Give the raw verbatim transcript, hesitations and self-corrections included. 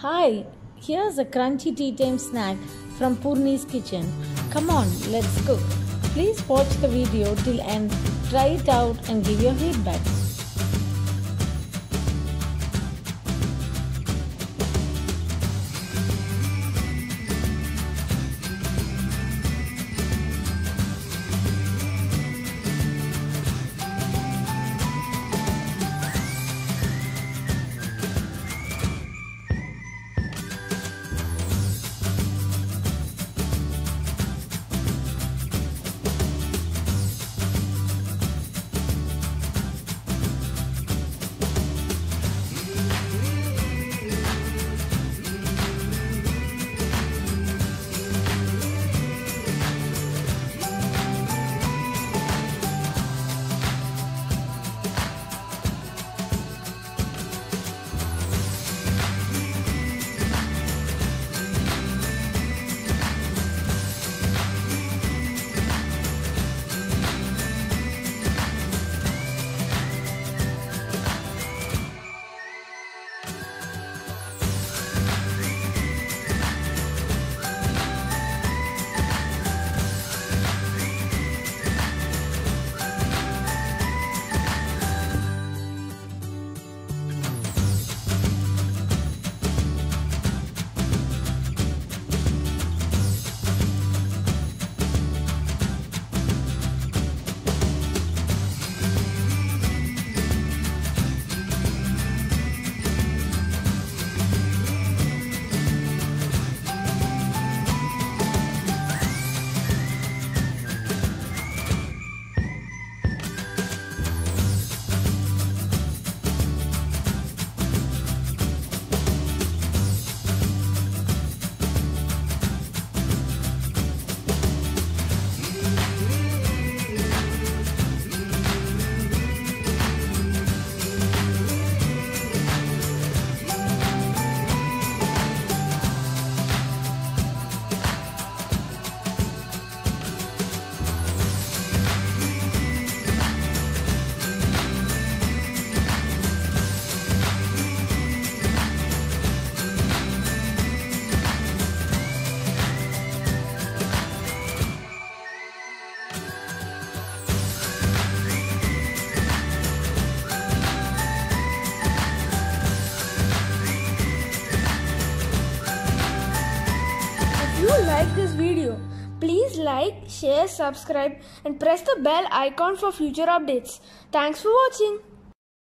Hi, here's a crunchy tea time snack from Poorni's Kitchen. Come on, let's cook. Please watch the video till end, try it out and give your feedback. If you like this video, please like, share, subscribe and press the bell icon for future updates. Thanks for watching.